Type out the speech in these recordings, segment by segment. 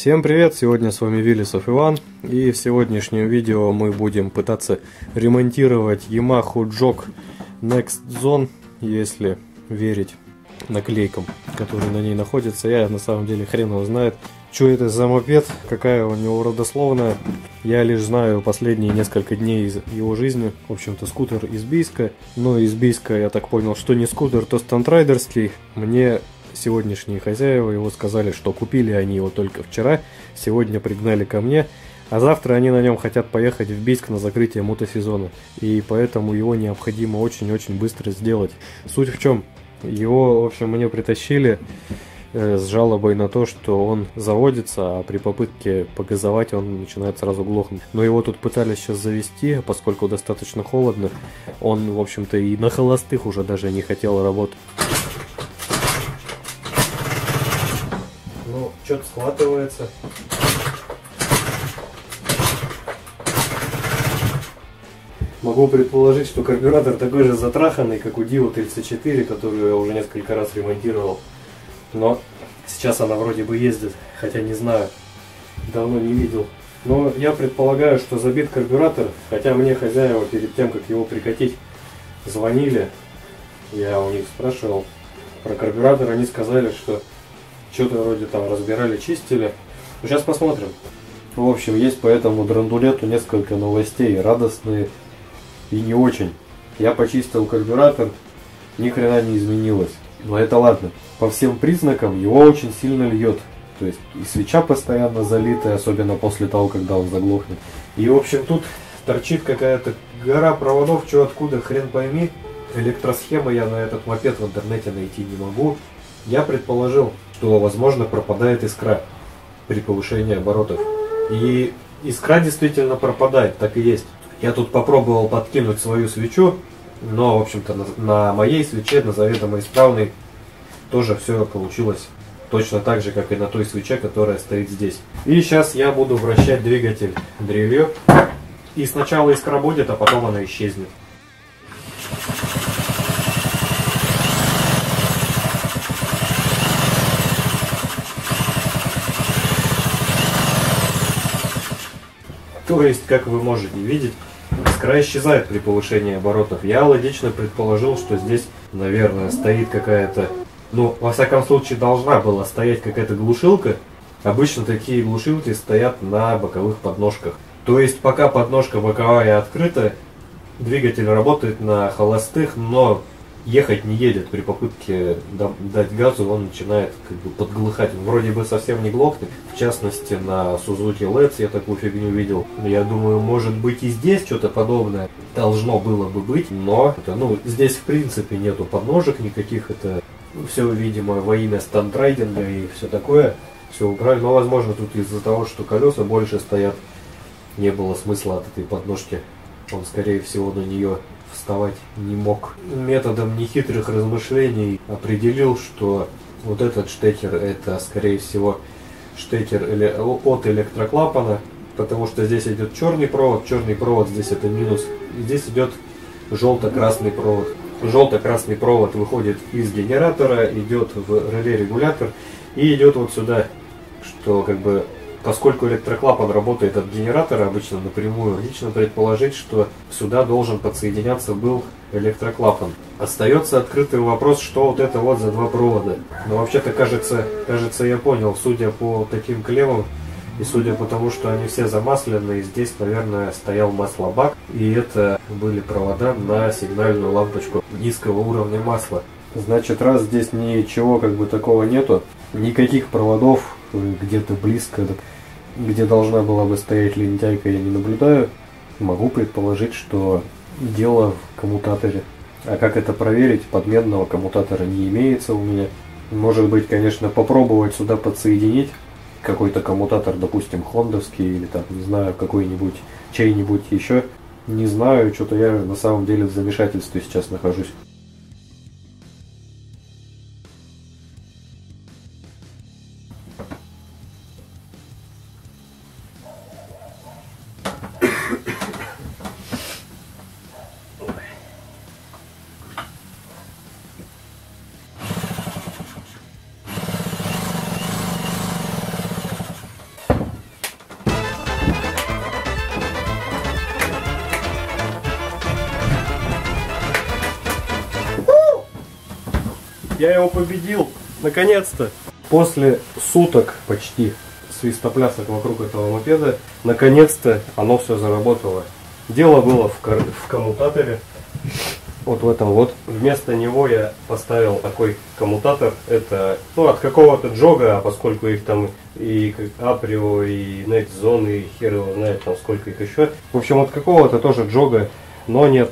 Всем привет! Сегодня с вами Вилисов Иван, и в сегодняшнем видео мы будем пытаться ремонтировать Yamaha Jog Next Zone, если верить наклейкам, которые на ней находятся. Я на самом деле хрен его знает, что это за мопед, какая у него родословная. Я лишь знаю последние несколько дней из его жизни. В общем-то, скутер из Бийска, но из Бийска, я так понял, что не скутер, то стандрайдерский. Мне сегодняшние хозяева его сказали, что купили они его только вчера, сегодня пригнали ко мне, а завтра они на нем хотят поехать в Бийск на закрытие мотосезона, и поэтому его необходимо очень-очень быстро сделать. Суть в чем? Его, в общем, мне притащили с жалобой на то, что он заводится, а при попытке погазовать он начинает сразу глохнуть. Но его тут пытались сейчас завести, поскольку достаточно холодно. Он, в общем-то, и на холостых уже даже не хотел работать. Ну, что-то схватывается. Могу предположить, что карбюратор такой же затраханный, как у Dio 34, которую я уже несколько раз ремонтировал. Но сейчас она вроде бы ездит, хотя не знаю, давно не видел. Но я предполагаю, что забит карбюратор, хотя мне хозяева перед тем, как его прикатить, звонили. Я у них спрашивал про карбюратор, они сказали, что что-то вроде там разбирали, чистили. Ну, сейчас посмотрим. В общем, есть по этому драндулету несколько новостей, радостные и не очень. Я почистил карбюратор, ни хрена не изменилось. Но это ладно. По всем признакам его очень сильно льет. То есть и свеча постоянно залитая, особенно после того, когда он заглохнет. И в общем тут торчит какая-то гора проводов, что откуда, хрен пойми. Электросхемы я на этот мопед в интернете найти не могу. Я предположил, что возможно пропадает искра при повышении оборотов. И искра действительно пропадает, так и есть. Я тут попробовал подкинуть свою свечу, но, в общем-то, на моей свече, на заведомо исправной, тоже все получилось точно так же, как и на той свече, которая стоит здесь. И сейчас я буду вращать двигатель дрелью, и сначала искра будет, а потом она исчезнет. То есть, как вы можете видеть, искра исчезает при повышении оборотов. Я логично предположил, что здесь, наверное, стоит какая-то, ну, во всяком случае, должна была стоять какая-то глушилка. Обычно такие глушилки стоят на боковых подножках. То есть, пока подножка боковая открыта, двигатель работает на холостых, но ехать не едет. При попытке дать газу он начинает как бы подглыхать. Он вроде бы совсем не глохнет. В частности, на Suzuki leds я такую фигню видел. Я думаю, может быть, и здесь что-то подобное должно было бы быть, но это, ну, здесь в принципе нету подножек никаких. Это все, видимо, во имя стандрайдинга и все такое. Все убрали. Но, возможно, тут из-за того, что колеса больше стоят, не было смысла от этой подножки. Он, скорее всего, на нее вставать не мог. Методом нехитрых размышлений определил, что вот этот штекер, это, скорее всего, штекер от электроклапана, потому что здесь идет черный провод здесь это минус, и здесь идет желто-красный провод. Желто-красный провод выходит из генератора, идет в реле-регулятор и идет вот сюда, что как бы... Поскольку электроклапан работает от генератора обычно напрямую, лично предположить, что сюда должен подсоединяться был электроклапан. Остается открытый вопрос, что вот это вот за два провода. Но вообще-то, кажется, я понял, судя по таким клеммам и судя по тому, что они все замаслены, здесь, наверное, стоял маслобак, и это были провода на сигнальную лампочку низкого уровня масла. Значит, раз здесь ничего как бы такого нету, никаких проводов где-то близко, где должна была бы стоять лентяйка, я не наблюдаю. Могу предположить, что дело в коммутаторе. А как это проверить? Подменного коммутатора не имеется у меня. Может быть, конечно, попробовать сюда подсоединить какой-то коммутатор, допустим, хондовский или там, не знаю, какой-нибудь, чей-нибудь еще. Не знаю, что-то я на самом деле в замешательстве сейчас нахожусь. Я его победил, наконец-то. После суток почти свистоплясок вокруг этого мопеда, наконец-то оно все заработало. Дело было в коммутаторе. Вот в этом вот. Вместо него я поставил такой коммутатор. Это, ну, от какого-то джога, а поскольку их там и Aprio, и Next Zone, и хер его знает там сколько их еще. В общем, от какого-то тоже джога, но нет,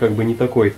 как бы не такой.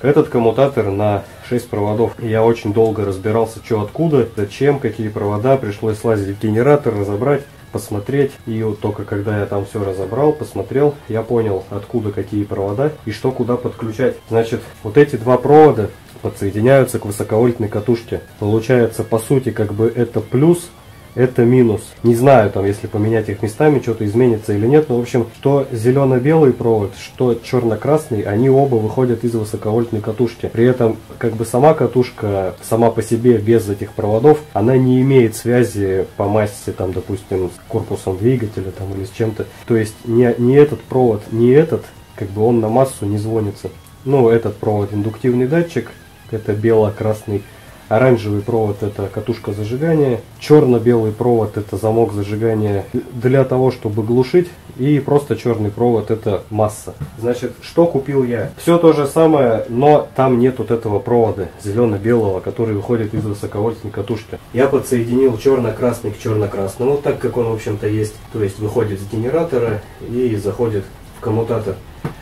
Этот коммутатор на 6 проводов. Я очень долго разбирался, что откуда, зачем, какие провода. Пришлось слазить в генератор, разобрать, посмотреть. И вот только когда я там все разобрал, посмотрел, я понял, откуда какие провода и что куда подключать. Значит, вот эти два провода подсоединяются к высоковольтной катушке. Получается, по сути, как бы это плюс, это минус. Не знаю, там, если поменять их местами, что-то изменится или нет. Но, в общем, что зелено-белый провод, что черно-красный, они оба выходят из высоковольтной катушки. При этом, как бы сама катушка, сама по себе, без этих проводов, она не имеет связи по массе, там, допустим, с корпусом двигателя, там, или с чем-то. То есть, не этот провод, не этот, как бы он на массу не звонится. Ну, этот провод индуктивный датчик, это бело-красный. Оранжевый провод — это катушка зажигания, черно-белый провод — это замок зажигания для того, чтобы глушить, и просто черный провод — это масса. Значит, что купил я? Все то же самое, но там нет вот этого провода зелено-белого, который выходит из высоковольтной катушки. Я подсоединил черно-красный к черно-красному, так как он, в общем-то, есть. То есть выходит с генератора и заходит в коммутатор.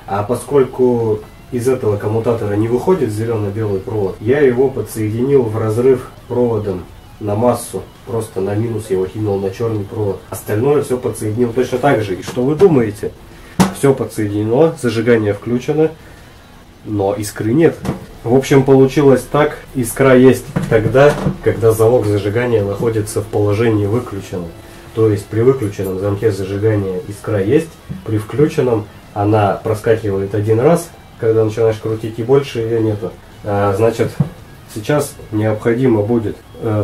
А поскольку из этого коммутатора не выходит зелено-белый провод, я его подсоединил в разрыв проводом на массу, просто на минус его кинул на черный провод. Остальное все подсоединил точно так же. И что вы думаете? Все подсоединено, зажигание включено, но искры нет. В общем, получилось так. Искра есть тогда, когда залог зажигания находится в положении выключенном. То есть при выключенном замке зажигания искра есть, при включенном она проскакивает один раз, когда начинаешь крутить, и больше ее нету. Значит, сейчас необходимо будет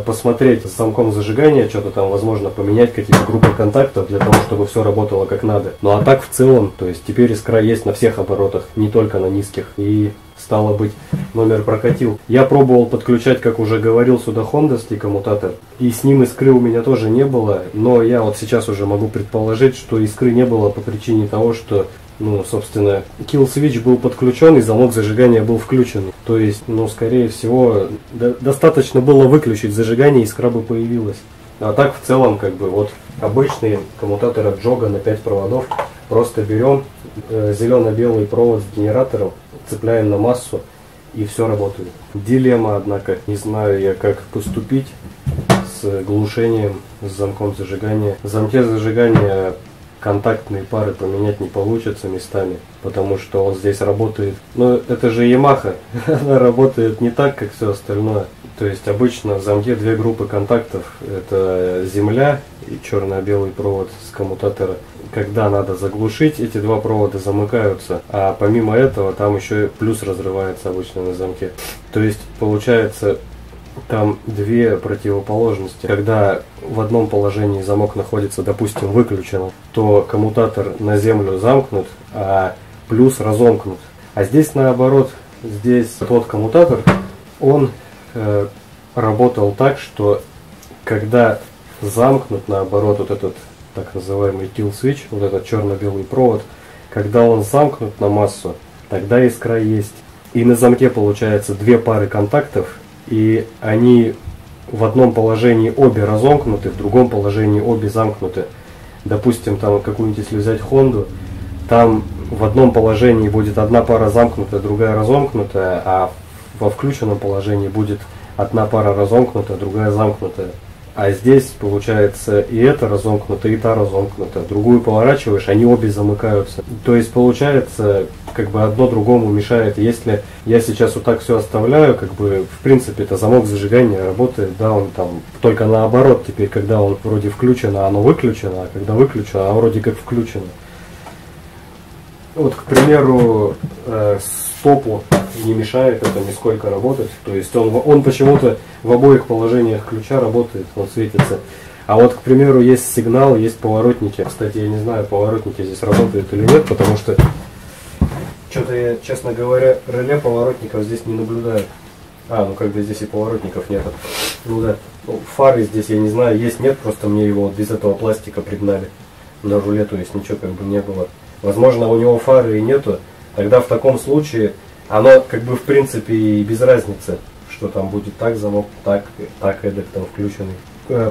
посмотреть с замком зажигания, что-то там, возможно, поменять какие-то группы контактов для того, чтобы все работало как надо. Ну а так в целом, то есть теперь искра есть на всех оборотах, не только на низких. И стало быть, номер прокатил. Я пробовал подключать, как уже говорил, сюда хондовский коммутатор, и с ним искры у меня тоже не было. Но я вот сейчас уже могу предположить, что искры не было по причине того, что, ну, собственно, kill switch был подключен и замок зажигания был включен. То есть, ну, скорее всего, достаточно было выключить зажигание, и искра бы появилась. А так, в целом, как бы, вот обычный коммутатор от Джога на 5 проводов. Просто берем зелено-белый провод с генератором, цепляем на массу, и все работает. Дилемма, однако. Не знаю я, как поступить с глушением, с замком зажигания. В замке зажигания контактные пары поменять не получится местами, потому что он здесь работает. Но это же Yamaha, она работает не так, как все остальное. То есть обычно в замке две группы контактов. Это земля и черно-белый провод с коммутатора. Когда надо заглушить, эти два провода замыкаются. А помимо этого там еще плюс разрывается обычно на замке. То есть получается, там две противоположности. Когда в одном положении замок находится, допустим, выключен, то коммутатор на землю замкнут, а плюс разомкнут. А здесь наоборот, здесь тот коммутатор, он работал так, что когда замкнут, наоборот, вот этот так называемый kill switch, вот этот черно-белый провод, когда он замкнут на массу, тогда искра есть. И на замке получается две пары контактов, и они в одном положении обе разомкнуты, в другом положении обе замкнуты. Допустим, там какую-нибудь, если взять Хонду, там в одном положении будет одна пара замкнутая, другая разомкнутая, а во включенном положении будет одна пара разомкнутая, другая замкнутая. А здесь получается и это разомкнуто, и та разомкнута. Другую поворачиваешь, они обе замыкаются. То есть получается, как бы одно другому мешает. Если я сейчас вот так все оставляю, как бы в принципе это замок зажигания работает, да, он там только наоборот теперь, когда он вроде включен, а оно выключено, а когда выключено, а вроде как включено. Вот, к примеру, стопу не мешает это нисколько работать. То есть он почему-то в обоих положениях ключа работает, он светится. А вот, к примеру, есть сигнал, есть поворотники. Кстати, я не знаю, поворотники здесь работают или нет, потому что что-то я, честно говоря, реле поворотников здесь не наблюдаю. А, ну когда здесь и поворотников нет. Ну да. Ну, фары здесь я не знаю, есть, нет, просто мне его вот без этого пластика пригнали на руле, то есть ничего как бы не было. Возможно, у него фары и нету, тогда в таком случае оно как бы в принципе и без разницы, что там будет так замок, так эдак там включенный.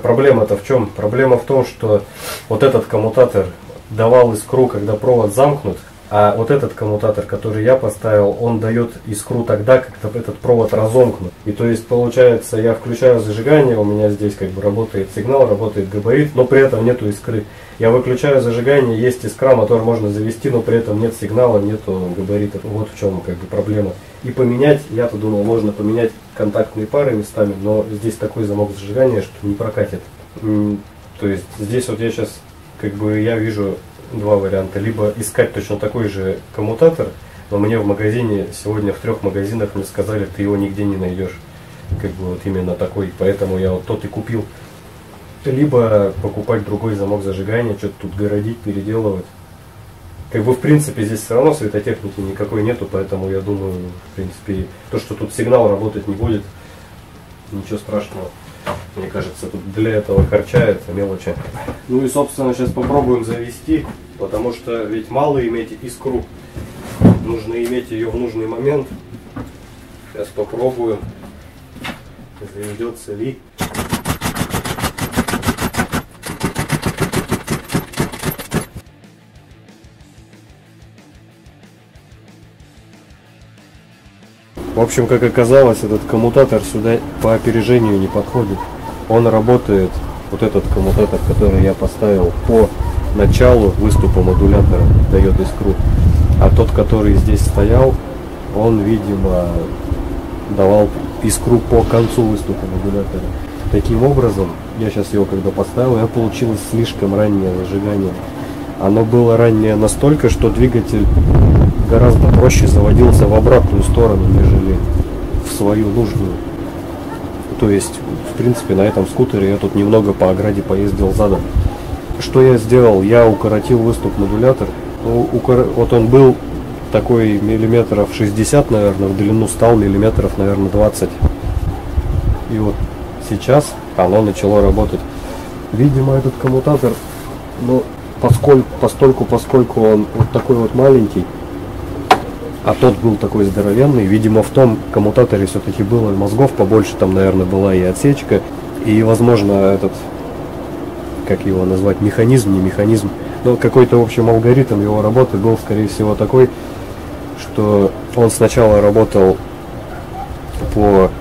Проблема-то в чем? Проблема в том, что вот этот коммутатор давал искру, когда провод замкнут, а вот этот коммутатор, который я поставил, он дает искру тогда, когда этот провод разомкнут. И то есть получается, я включаю зажигание, у меня здесь как бы работает сигнал, работает габарит, но при этом нету искры. Я выключаю зажигание, есть искра, мотор можно завести, но при этом нет сигнала, нету габарита. Вот в чем как бы проблема. И поменять, я-то думал, можно поменять контактные пары местами, но здесь такой замок зажигания, что не прокатит. То есть здесь вот я сейчас как бы я вижу два варианта. Либо искать точно такой же коммутатор, но мне в магазине, сегодня в трех магазинах мне сказали, ты его нигде не найдешь. Как бы вот именно такой, поэтому я вот тот и купил. Либо покупать другой замок зажигания, что-то тут городить, переделывать. Как бы в принципе здесь все равно светотехники никакой нету, поэтому я думаю, в принципе, то, что тут сигнал работать не будет, ничего страшного. Мне кажется, тут для этого харчается мелочи. Ну и собственно сейчас попробуем завести, потому что ведь мало иметь искру. Нужно иметь ее в нужный момент. Сейчас попробуем, заведется ли. В общем, как оказалось, этот коммутатор сюда по опережению не подходит. Он работает, вот этот коммутатор, который я поставил по началу выступа модулятора, дает искру. А тот, который здесь стоял, он, видимо, давал искру по концу выступа модулятора. Таким образом, я сейчас его когда поставил, я получилось слишком раннее зажигание. Оно было раннее настолько, что двигатель гораздо проще заводился в обратную сторону, нежели в свою нужную. То есть, в принципе, на этом скутере я тут немного по ограде поездил задом. Что я сделал? Я укоротил выступ модулятор. Вот он был такой миллиметров 60, наверное, в длину стал миллиметров, наверное, 20. И вот сейчас оно начало работать. Видимо, этот коммутатор, ну, поскольку он вот такой вот маленький, а тот был такой здоровенный, видимо, в том коммутаторе все-таки было мозгов побольше, там, наверное, была и отсечка, и, возможно, этот, как его назвать, механизм, не механизм, но какой-то, в общем, алгоритм его работы был, скорее всего, такой, что он сначала работал по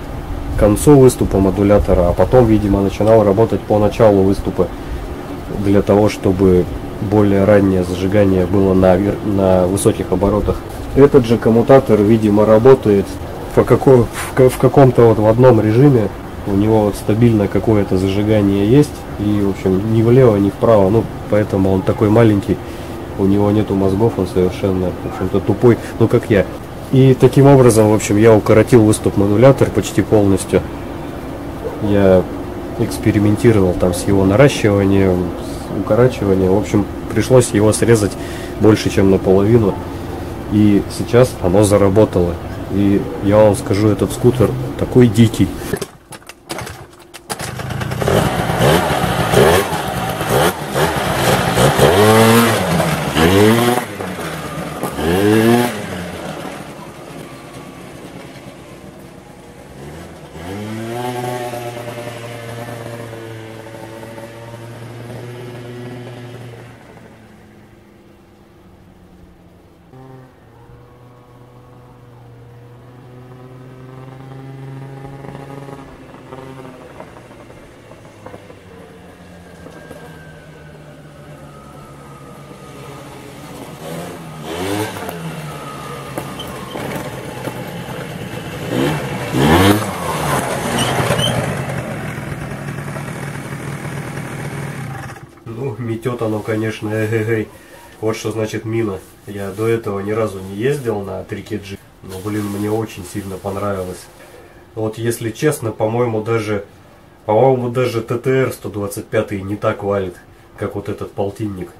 концу выступа модулятора, а потом, видимо, начинал работать по началу выступа, для того, чтобы более раннее зажигание было на высоких оборотах. Этот же коммутатор, видимо, работает в каком-то вот в одном режиме. У него вот стабильно какое-то зажигание есть. И, в общем, ни влево, ни вправо. Ну, поэтому он такой маленький. У него нету мозгов, он совершенно, в общем-то, тупой. Ну, как я. И таким образом, в общем, я укоротил выступ модулятор почти полностью. Я экспериментировал там с его наращиванием, с укорачиванием. В общем, пришлось его срезать больше, чем наполовину. И сейчас оно заработало. И я вам скажу, этот скутер такой дикий. Метет оно, конечно, эгэгэй. Вот что значит мина. Я до этого ни разу не ездил на 3KG, но, блин, мне очень сильно понравилось. Вот, если честно, по-моему, даже ТТР 125 не так валит, как вот этот полтинник.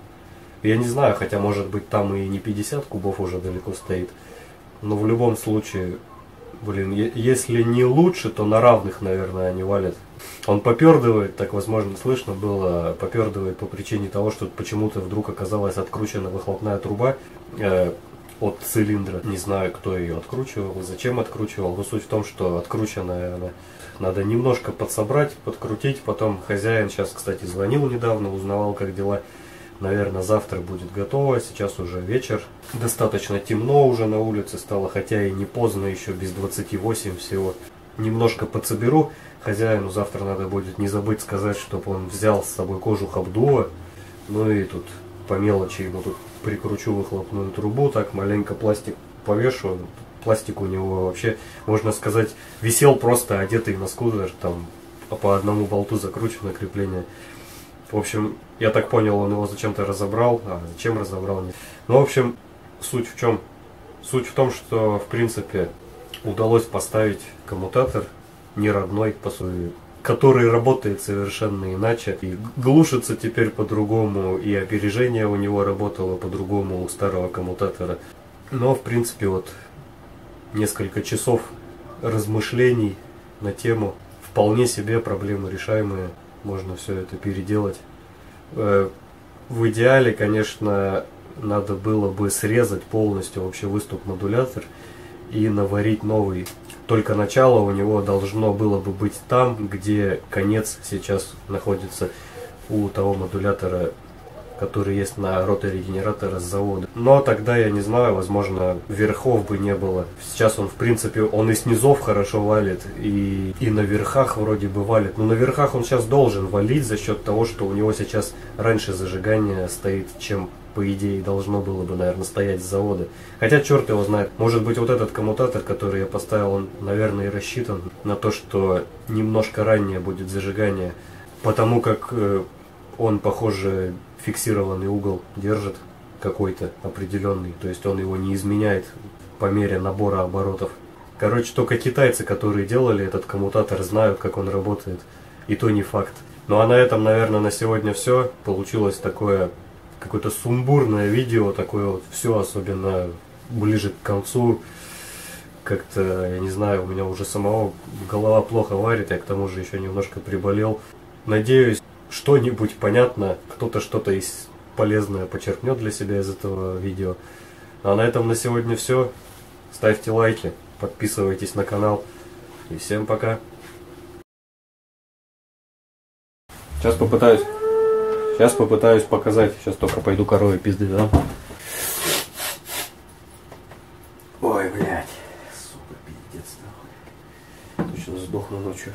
Я не знаю, хотя, может быть, там и не 50 кубов уже далеко стоит. Но в любом случае, Блин, если не лучше, то на равных, наверное, они валят. Он попердывает, так возможно слышно было, попердывает по причине того, что почему-то вдруг оказалась откручена выхлопная труба от цилиндра. Не знаю, кто ее откручивал и зачем откручивал, но суть в том, что открученная она. Надо немножко подсобрать, подкрутить, потом хозяин сейчас, кстати, звонил недавно, узнавал, как дела. Наверное, завтра будет готово, сейчас уже вечер. Достаточно темно уже на улице стало, хотя и не поздно, еще без 28 всего. Немножко подсоберу. Хозяину завтра надо будет не забыть сказать, чтобы он взял с собой кожух обдува. Ну и тут по мелочи ему тут прикручу выхлопную трубу, так маленько пластик повешу. Пластик у него вообще, можно сказать, висел просто одетый на скутер, там по одному болту закручено крепление. В общем, я так понял, он его зачем-то разобрал, а зачем разобрал, нет. Ну, в общем, суть в чем? Суть в том, что, в принципе, удалось поставить коммутатор не родной, по сути, который работает совершенно иначе. И глушится теперь по-другому, и опережение у него работало по-другому у старого коммутатора. Но, в принципе, вот несколько часов размышлений на тему, вполне себе проблемы решаемые. Можно все это переделать. В идеале, конечно, надо было бы срезать полностью вообще выступ-модулятор и наварить новый. Только начало у него должно было бы быть там, где конец сейчас находится у того модулятора, который есть на роторе генератора с завода. Но тогда, я не знаю, возможно, верхов бы не было. Сейчас он, в принципе, он и с низов хорошо валит, и на верхах вроде бы валит. Но на верхах он сейчас должен валить за счет того, что у него сейчас раньше зажигание стоит, чем, по идее, должно было бы, наверное, стоять с завода. Хотя, черт его знает, может быть, вот этот коммутатор, который я поставил, он, наверное, и рассчитан на то, что немножко ранее будет зажигание, потому как он, похоже, фиксированный угол держит какой-то определенный, то есть он его не изменяет по мере набора оборотов. Короче, только китайцы, которые делали этот коммутатор, знают, как он работает, и то не факт. Ну а на этом, наверное, на сегодня все. Получилось такое какое-то сумбурное видео, такое вот все, особенно ближе к концу. Как-то, я не знаю, у меня уже самого голова плохо варит, я к тому же еще немножко приболел. Надеюсь, что-нибудь понятно, кто-то что-то из полезное почерпнет для себя из этого видео. А на этом на сегодня все. Ставьте лайки, подписывайтесь на канал. И всем пока. Сейчас попытаюсь показать. Сейчас только пойду корове пизды дам. Ой, блядь. Сука, пиздец, нахуй. Точно сдохну ночью.